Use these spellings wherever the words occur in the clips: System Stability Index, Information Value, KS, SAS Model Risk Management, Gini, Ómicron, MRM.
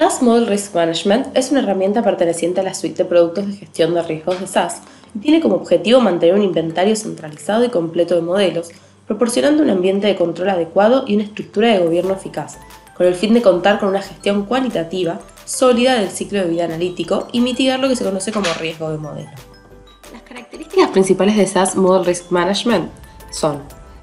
SAS Model Risk Management es una herramienta perteneciente a la suite de productos de gestión de riesgos de SAS y tiene como objetivo mantener un inventario centralizado y completo de modelos, proporcionando un ambiente de control adecuado y una estructura de gobierno eficaz, con el fin de contar con una gestión cualitativa, sólida del ciclo de vida analítico y mitigar lo que se conoce como riesgo de modelo. Las características principales de SAS Model Risk Management son: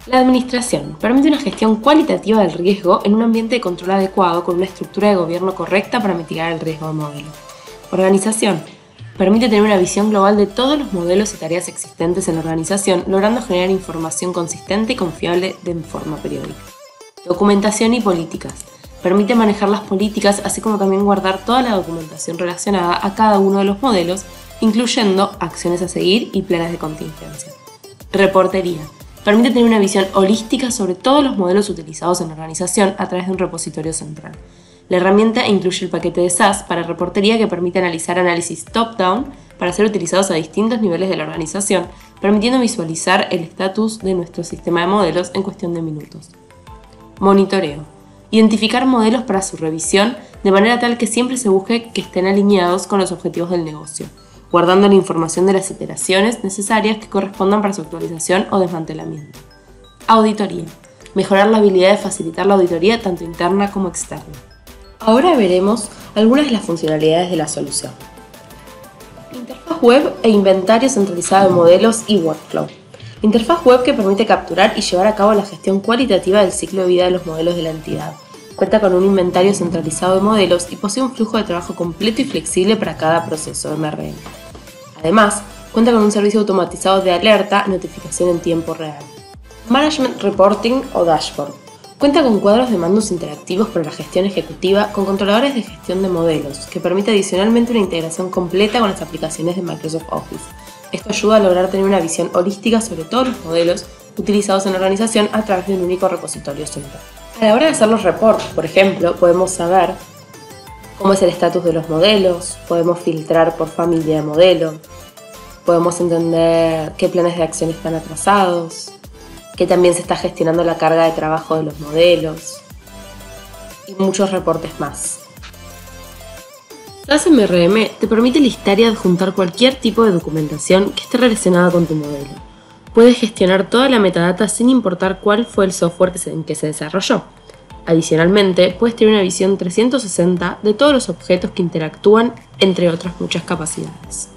la administración permite una gestión cualitativa del riesgo en un ambiente de control adecuado con una estructura de gobierno correcta para mitigar el riesgo de modelo. Organización permite tener una visión global de todos los modelos y tareas existentes en la organización, logrando generar información consistente y confiable de forma periódica. Documentación y políticas permite manejar las políticas, así como también guardar toda la documentación relacionada a cada uno de los modelos, incluyendo acciones a seguir y planes de contingencia. Reportería permite tener una visión holística sobre todos los modelos utilizados en la organización a través de un repositorio central. La herramienta incluye el paquete de SAS para reportería que permite realizar análisis top-down para ser utilizados a distintos niveles de la organización, permitiendo visualizar el estatus de nuestro sistema de modelos en cuestión de minutos. Monitoreo. Identificar modelos para su revisión de manera tal que siempre se busque que estén alineados con los objetivos del negocio, guardando la información de las iteraciones necesarias que correspondan para su actualización o desmantelamiento. Auditoría. Mejorar la habilidad de facilitar la auditoría tanto interna como externa. Ahora veremos algunas de las funcionalidades de la solución. Interfaz web e inventario centralizado de modelos y workflow. Interfaz web que permite capturar y llevar a cabo la gestión cualitativa del ciclo de vida de los modelos de la entidad. Cuenta con un inventario centralizado de modelos y posee un flujo de trabajo completo y flexible para cada proceso MRM. Además, cuenta con un servicio automatizado de alerta y notificación en tiempo real. Management Reporting o Dashboard. Cuenta con cuadros de mandos interactivos para la gestión ejecutiva con controladores de gestión de modelos, que permite adicionalmente una integración completa con las aplicaciones de Microsoft Office. Esto ayuda a lograr tener una visión holística sobre todos los modelos utilizados en la organización a través de un único repositorio central. A la hora de hacer los reports, por ejemplo, podemos saber cómo es el estatus de los modelos, podemos filtrar por familia de modelo, podemos entender qué planes de acción están atrasados, que también se está gestionando la carga de trabajo de los modelos y muchos reportes más. SAS MRM te permite listar y adjuntar cualquier tipo de documentación que esté relacionada con tu modelo. Puedes gestionar toda la metadata sin importar cuál fue el software en que se desarrolló. Adicionalmente, puedes tener una visión 360 de todos los objetos que interactúan, entre otras muchas capacidades.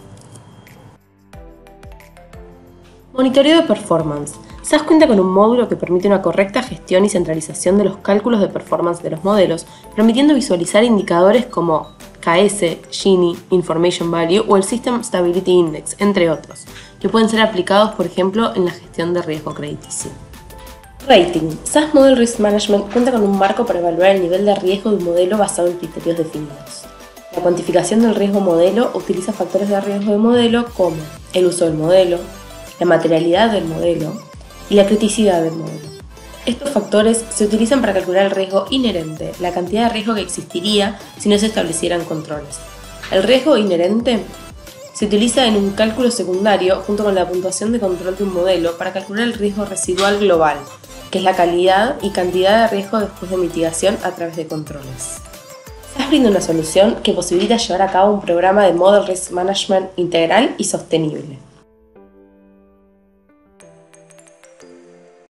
Monitoreo de performance. SAS cuenta con un módulo que permite una correcta gestión y centralización de los cálculos de performance de los modelos, permitiendo visualizar indicadores como KS, Gini, Information Value o el System Stability Index, entre otros, que pueden ser aplicados, por ejemplo, en la gestión de riesgo crediticio. Rating. SAS Model Risk Management cuenta con un marco para evaluar el nivel de riesgo de un modelo basado en criterios definidos. La cuantificación del riesgo modelo utiliza factores de riesgo de modelo como el uso del modelo, la materialidad del modelo y la criticidad del modelo. Estos factores se utilizan para calcular el riesgo inherente, la cantidad de riesgo que existiría si no se establecieran controles. El riesgo inherente se utiliza en un cálculo secundario junto con la puntuación de control de un modelo para calcular el riesgo residual global, que es la calidad y cantidad de riesgo después de mitigación a través de controles. SAS brinda una solución que posibilita llevar a cabo un programa de Model Risk Management integral y sostenible.